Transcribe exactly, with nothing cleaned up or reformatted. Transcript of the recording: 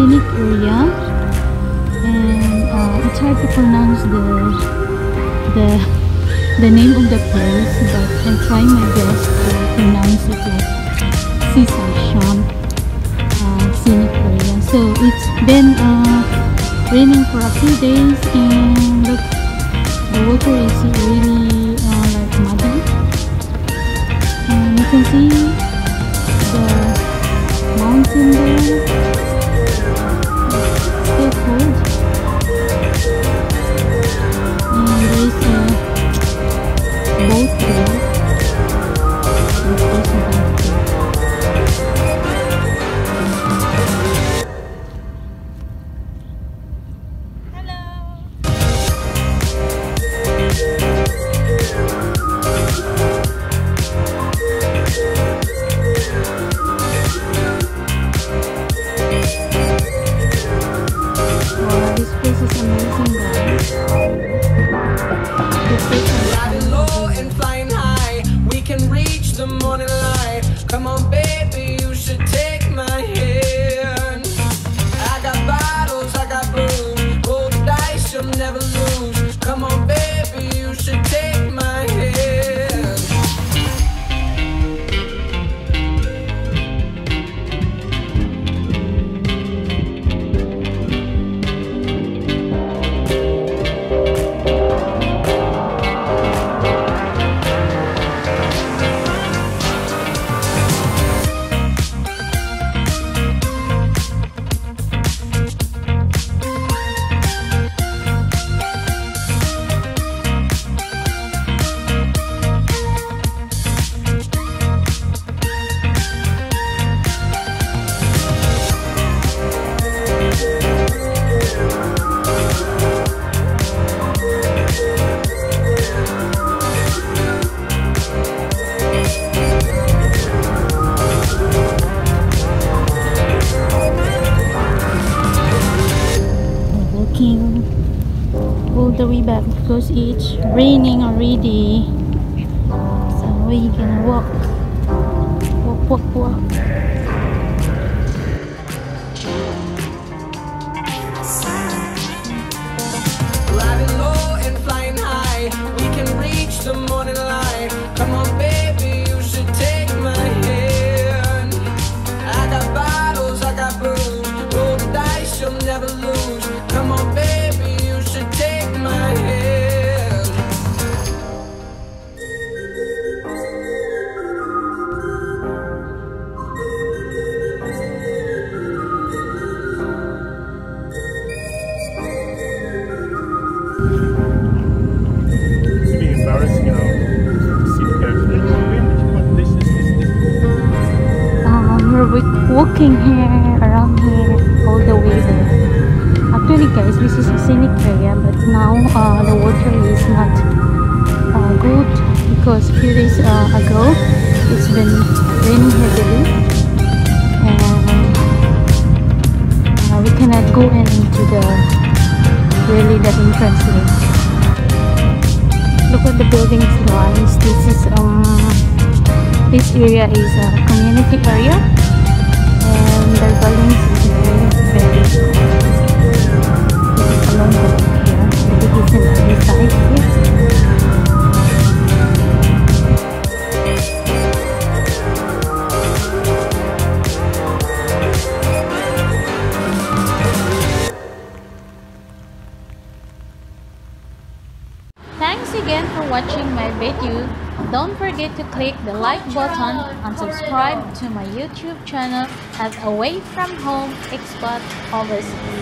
Scenic Area, and uh, it's hard to pronounce the the the name of the place, but I'll try my best to pronounce it like Xisaishan uh, Scenic Area. So it's been uh, raining for a few days, and look, the water is really uh, like muddy, and you can see the mountain there. All the way back because it's raining already, so we can walk walk walk walk driving low and flying high. We can reach the morning light. Come on baby, you should take my hand. I got bottles, I got blues, roll the dice, you'll never lose. Come on baby, walking here, around here, all the way there. Actually guys, this is a scenic area, but now uh, the water is not uh, good because a few days uh, ago it's been raining heavily, and uh, we cannot go into the really the entrance lane. Look at the buildings guys. This is um this area is a community area, and the buildings is very, very cool. This is a long building here. Maybe it's an early size here. Thanks again for watching my video. Don't forget to click the like button and subscribe to my YouTube channel at Away From Home Expat Overseas.